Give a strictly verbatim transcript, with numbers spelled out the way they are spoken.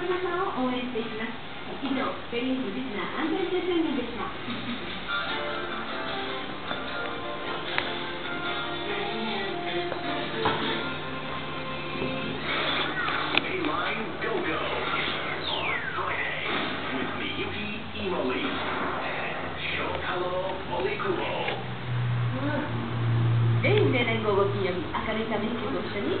の皆さんを応援していきます。以上、ベリーズリスナー安全性宣言でした。全員で連合ご金曜日、明るいために結構一緒に。